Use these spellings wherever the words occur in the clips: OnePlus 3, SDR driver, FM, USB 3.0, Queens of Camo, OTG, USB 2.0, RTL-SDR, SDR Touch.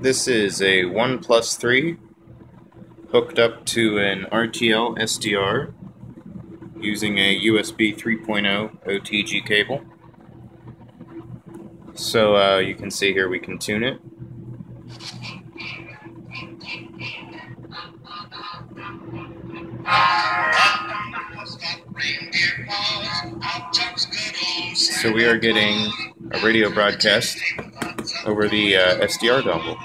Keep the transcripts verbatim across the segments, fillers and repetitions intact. This is a OnePlus three hooked up to an R T L S D R using a U S B three point oh O T G cable. So uh, you can see here we can tune it. So we are getting a radio broadcast over the uh, S D R dongle.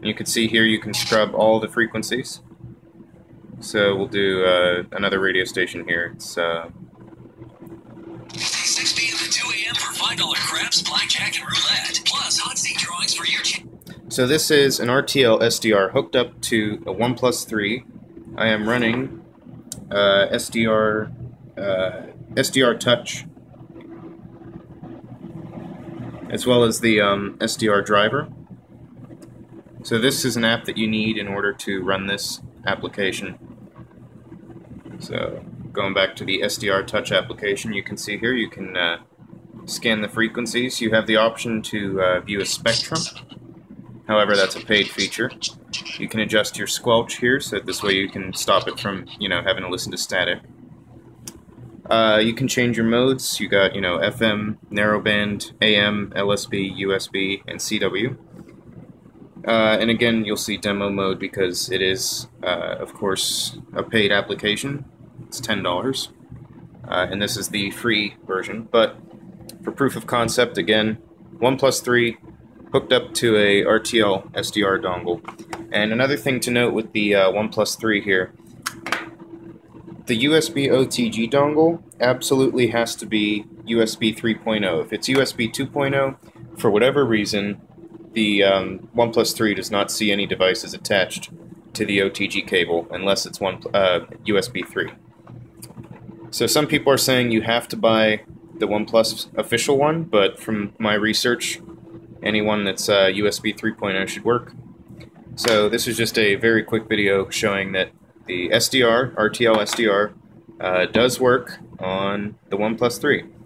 And you can see here you can scrub all the frequencies. So we'll do uh, another radio station here. It's uh, six p m to two a m for five dollar craps, blackjack, and roulette, plus hot seat drawings for your. So this is an R T L S D R hooked up to a OnePlus three. I am running uh, S D R uh, S D R Touch, as well as the um, S D R driver. So this is an app that you need in order to run this application. So going back to the S D R Touch application, you can see here you can uh, scan the frequencies. You have the option to uh, view a spectrum. However, that's a paid feature. You can adjust your squelch here, so this way you can stop it from, you know, having to listen to static. Uh, you can change your modes. You got, you know, F M, narrowband, A M, L S B, U S B, and C W. Uh, and again, you'll see demo mode because it is, uh, of course, a paid application. It's ten dollars. Uh, and this is the free version. But for proof of concept, again, OnePlus three hooked up to a R T L S D R dongle. And another thing to note with the uh, OnePlus three here, the U S B O T G dongle absolutely has to be U S B three point oh. If it's U S B two point oh, for whatever reason, the um, OnePlus three does not see any devices attached to the O T G cable unless it's one, uh, U S B three. So some people are saying you have to buy the OnePlus official one, but from my research, anyone that's uh, U S B three point oh should work. So this is just a very quick video showing that the S D R, R T L S D R, uh, does work on the OnePlus three.